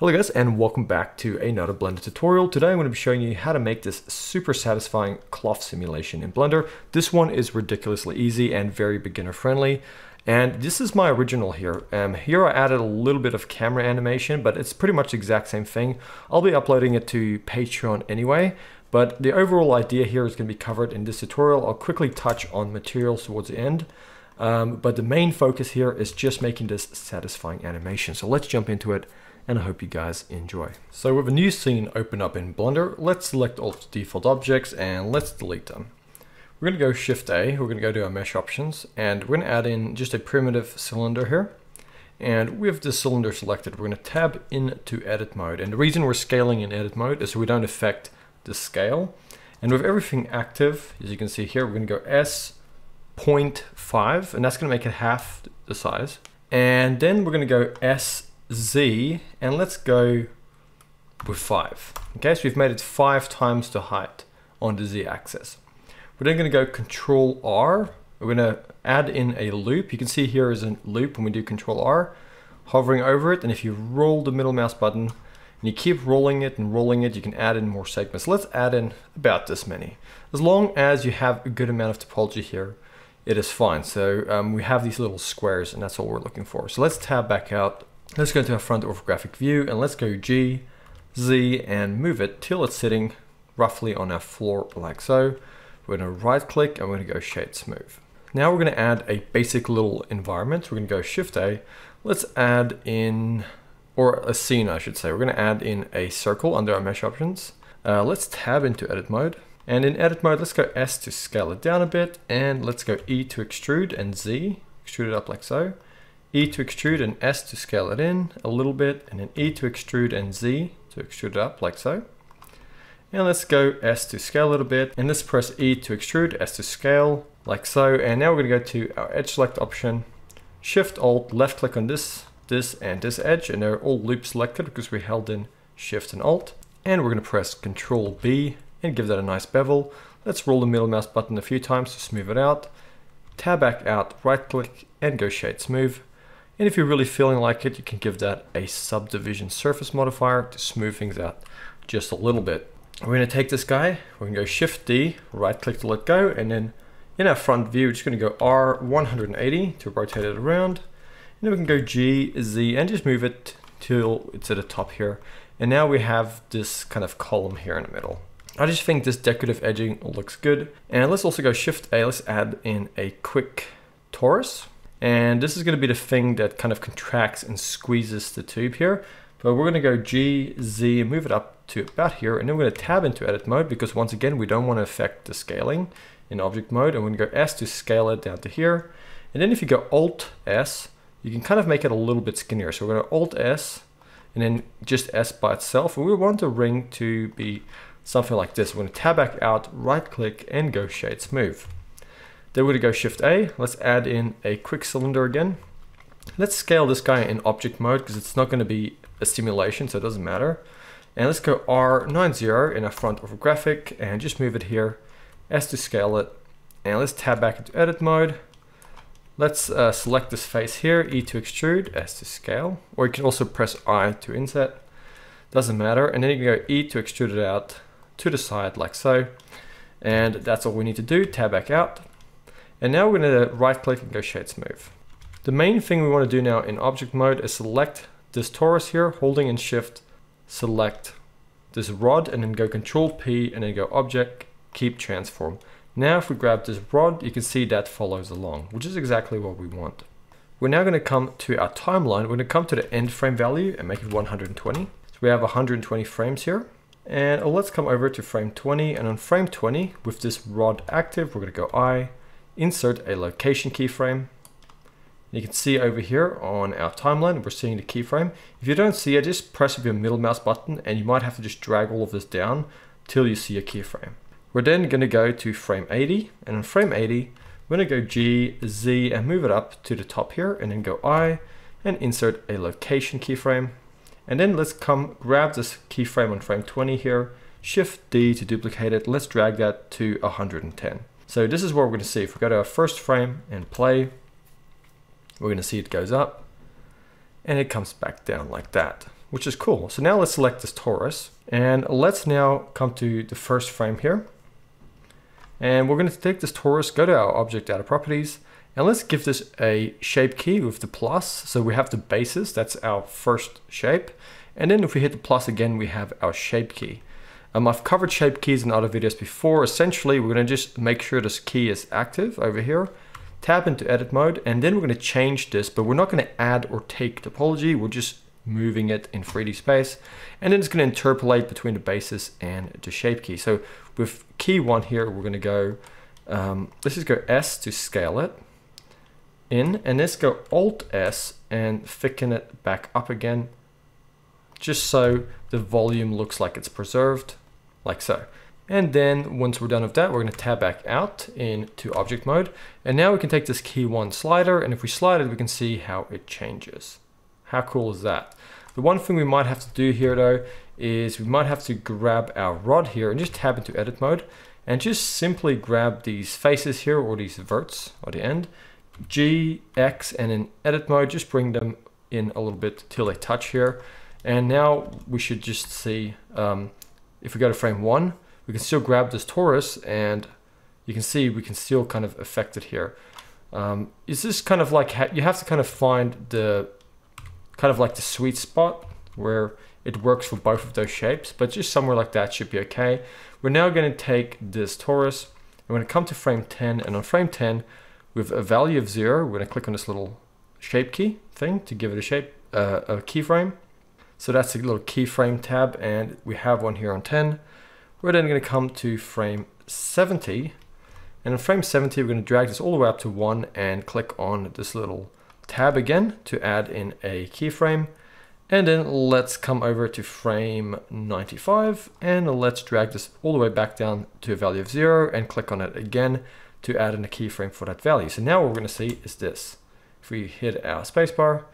Hello guys, and welcome back to another Blender tutorial. Today I'm going to be showing you how to make this super satisfying cloth simulation in Blender. This one is ridiculously easy and very beginner friendly. And this is my original here. Here I added a little bit of camera animation, but it's pretty much the exact same thing. I'll be uploading it to Patreon anyway, but the overall idea here is going to be covered in this tutorial. I'll quickly touch on materials towards the end. But the main focus here is just making this satisfying animation. So let's jump into it, and I hope you guys enjoy. So with a new scene open up in Blender, let's select all the default objects and let's delete them. We're gonna go Shift-A, we're gonna go to our mesh options, and we're gonna add in just a primitive cylinder here. And with the cylinder selected, we're gonna tab into edit mode. And the reason we're scaling in edit mode is so we don't affect the scale. And with everything active, as you can see here, we're gonna go S, 0.5, and that's going to make it half the size. And then we're going to go SZ, and let's go with 5. Okay, so we've made it 5 times the height on the Z axis. We're then going to go Control R. We're going to add in a loop. You can see here is a loop when we do Control R, hovering over it. And if you roll the middle mouse button and you keep rolling it and rolling it, you can add in more segments. Let's add in about this many. As long as you have a good amount of topology here, it is fine. So we have these little squares, and that's all we're looking for. So let's tab back out. Let's go to our front orthographic view, and let's go G, Z, and move it till it's sitting roughly on our floor like so. We're gonna right click, and we're gonna go Shade Smooth. Now we're gonna add a basic little environment. We're gonna go Shift A. Let's add in, or a scene I should say. We're gonna add in a circle under our mesh options. Let's tab into edit mode. And in edit mode, let's go S to scale it down a bit, and let's go E to extrude, and Z, extrude it up like so. E to extrude and S to scale it in a little bit, and then E to extrude and Z to extrude it up like so. And let's go S to scale a little bit, and let's press E to extrude, S to scale, like so. And now we're gonna go to our edge select option, Shift Alt, left click on this, and this edge, and they're all loop selected because we held in Shift and Alt. And we're gonna press Control B, and give that a nice bevel. Let's roll the middle mouse button a few times to smooth it out. Tab back out, right click, and go Shade Smooth. And if you're really feeling like it, you can give that a subdivision surface modifier to smooth things out just a little bit. We're gonna take this guy, we're gonna go Shift D, right click to let go, and then in our front view, we're just gonna go R 180 to rotate it around. And then we can go G, Z, and just move it till it's at the top here. And now we have this kind of column here in the middle. I just think this decorative edging looks good. And let's also go Shift A, let's add in a quick torus. And this is gonna be the thing that kind of contracts and squeezes the tube here. But we're gonna go G, Z, move it up to about here, and then we're gonna tab into edit mode because once again, we don't wanna affect the scaling in object mode. And we're gonna go S to scale it down to here. And then if you go Alt S, you can kind of make it a little bit skinnier. So we're gonna Alt S, and then just S by itself. And we want the ring to be something like this. We're gonna tab back out, right click, and go Shade Smooth. Then we're gonna go Shift A, let's add in a quick cylinder again. Let's scale this guy in object mode because it's not gonna be a simulation, so it doesn't matter. And let's go R90 in our front orthographic and just move it here, S to scale it. And let's tab back into edit mode. Let's select this face here, E to extrude, S to scale, or you can also press I to inset, doesn't matter. And then you can go E to extrude it out to the side like so. And that's all we need to do, tab back out. And now we're gonna right click and go Shade Smooth. The main thing we wanna do now in object mode is select this torus here, holding in Shift, select this rod, and then go Control P, and then go Object, Keep Transform. Now if we grab this rod, you can see that follows along, which is exactly what we want. We're now gonna come to our timeline. We're gonna come to the end frame value and make it 120. So we have 120 frames here. And let's come over to frame 20, and on frame 20, with this rod active, we're gonna go I, insert a location keyframe. You can see over here on our timeline, we're seeing the keyframe. If you don't see it, just press with your middle mouse button, and you might have to just drag all of this down till you see a keyframe. We're then gonna go to frame 80, and on frame 80, we're gonna go G, Z, and move it up to the top here, and then go I, and insert a location keyframe. And then let's come grab this keyframe on frame 20 here, Shift D to duplicate it. Let's drag that to 110. So this is what we're gonna see. If we go to our first frame and play, we're gonna see it goes up and it comes back down like that. which is cool. So now let's select this torus and let's now come to the first frame here. And we're going to take this torus, go to our object data properties, and let's give this a shape key with the plus. So we have the basis, that's our first shape. And then if we hit the plus again, we have our shape key. I've covered shape keys in other videos before. Essentially, we're going to just make sure this key is active over here, tap into edit mode, and then we're going to change this, but we're not going to add or take topology. We're just moving it in 3D space. And then it's going to interpolate between the basis and the shape key. So with key one here, we're going to go, let's just go S to scale it in, and let's go Alt S and thicken it back up again, just so the volume looks like it's preserved, like so. And then once we're done with that, we're going to tab back out into object mode. And now we can take this key one slider, and if we slide it, we can see how it changes. How cool is that? The one thing we might have to do here though, is we might have to grab our rod here and just tab into edit mode and just simply grab these faces here, or these verts at the end, G, X, and in edit mode, just bring them in a little bit till they touch here. And now we should just see, if we go to frame one, we can still grab this torus, and you can see we can still kind of affect it here. It's just kind of like, you have to kind of find the, kind of like the sweet spot where it works for both of those shapes, but just somewhere like that should be okay. We're now going to take this torus, and we're going to come to frame 10, and on frame 10, with a value of 0, we're going to click on this little shape key thing to give it a shape, a keyframe. So that's a little keyframe tab, and we have one here on 10. We're then going to come to frame 70, and in frame 70, we're going to drag this all the way up to 1 and click on this little tab again to add in a keyframe. And then let's come over to frame 95, and let's drag this all the way back down to a value of 0 and click on it again to add in a keyframe for that value. So now what we're going to see is this. If we hit our spacebar,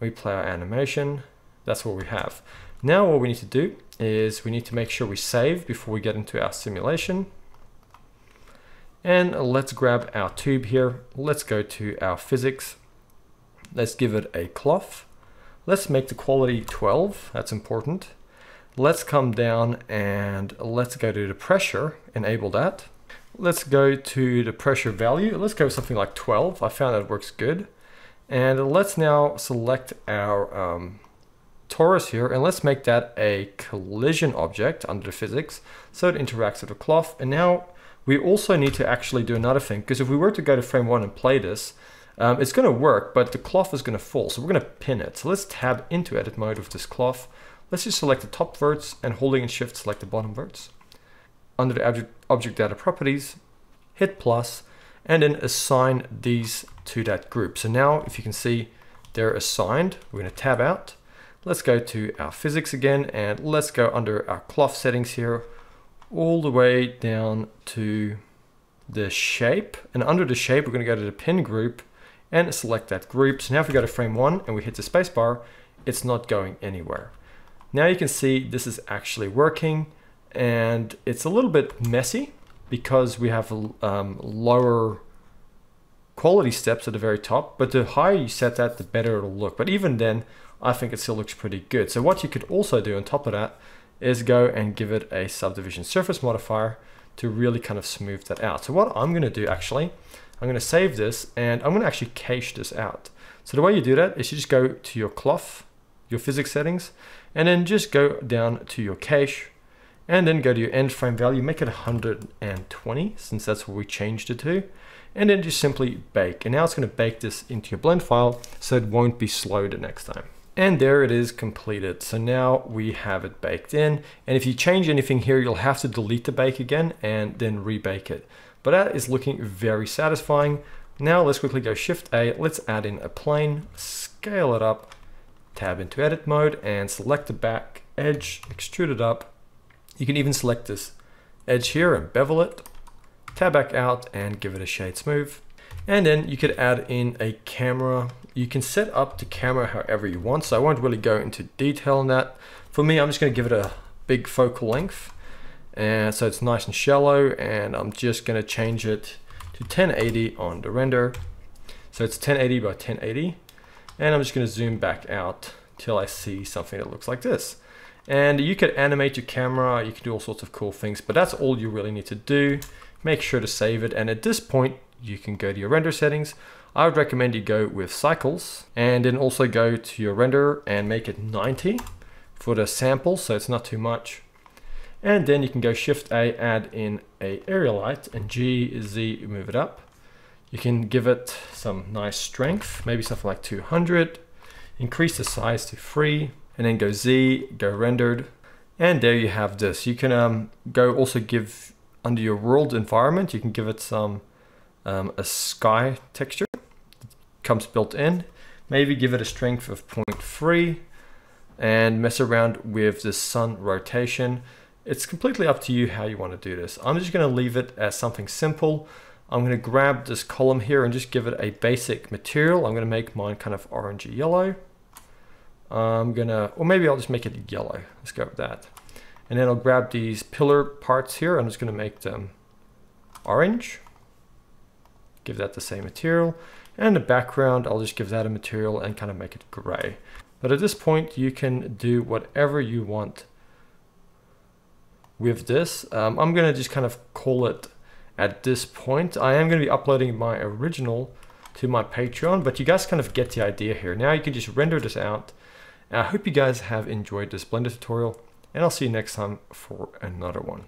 we play our animation, that's what we have. Now what we need to do is we need to make sure we save before we get into our simulation. And let's grab our tube here. Let's go to our physics. Let's give it a cloth. Let's make the quality 12. That's important. Let's come down and let's go to the pressure, enable that. Let's go to the pressure value. Let's go with something like 12. I found that works good. And let's now select our torus here, and let's make that a collision object under the physics so it interacts with the cloth. And now we also need to actually do another thing, because if we were to go to frame 1 and play this, it's going to work, but the cloth is going to fall, so we're going to pin it. So let's tab into edit mode with this cloth. Let's just select the top verts, and holding and shift select the bottom verts. Under the object data properties, hit plus, and then assign these to that group. So now if you can see, they're assigned. We're going to tab out. Let's go to our physics again, and let's go under our cloth settings here, all the way down to the shape. And under the shape, we're going to go to the pin group and select that group. So now if we go to frame 1 and we hit the spacebar, it's not going anywhere. Now you can see this is actually working, and it's a little bit messy because we have lower quality steps at the very top, but the higher you set that, the better it'll look. But even then, I think it still looks pretty good. So what you could also do on top of that is go and give it a subdivision surface modifier to really kind of smooth that out. So what I'm going to do actually, I'm going to save this, and I'm going to actually cache this out. So the way you do that is you just go to your cloth, your physics settings, and then just go down to your cache, and then go to your end frame value, make it 120, since that's what we changed it to, and then just simply bake. And now it's going to bake this into your blend file so it won't be slow the next time. And there it is, completed. So now we have it baked in. And if you change anything here, you'll have to delete the bake again and then rebake it. But that is looking very satisfying. Now let's quickly go Shift A, let's add in a plane, scale it up, tab into edit mode, and select the back edge, extrude it up. You can even select this edge here and bevel it, tab back out and give it a shade smooth. And then you could add in a camera. You can set up the camera however you want, so I won't really go into detail on that. For me, I'm just going to give it a big focal length, and so it's nice and shallow, and I'm just going to change it to 1080 on the render. So it's 1080 by 1080, and I'm just going to zoom back out till I see something that looks like this. And you could animate your camera, you can do all sorts of cool things, but that's all you really need to do. Make sure to save it, and at this point, you can go to your render settings. I would recommend you go with cycles, and then also go to your render and make it 90 for the sample, so it's not too much. And then you can go Shift A, add in a area light, and G, Z, move it up. You can give it some nice strength, maybe something like 200, increase the size to 3, and then go Z, go rendered, and there you have this. You can go also give, under your world environment, you can give it some a sky texture, it comes built in. Maybe give it a strength of 0.3 and mess around with the sun rotation. It's completely up to you how you want to do this. I'm just going to leave it as something simple. I'm going to grab this column here and just give it a basic material. I'm going to make mine kind of orangey yellow. I'm gonna, or maybe I'll just make it yellow. Let's go with that. And then I'll grab these pillar parts here. I'm just gonna make them orange. Give that the same material. And the background, I'll just give that a material and kind of make it gray. But at this point, you can do whatever you want with this. I'm gonna just kind of call it at this point. I am gonna be uploading my original to my Patreon, but you guys kind of get the idea here. Now you can just render this out. I hope you guys have enjoyed this Blender tutorial, and I'll see you next time for another one.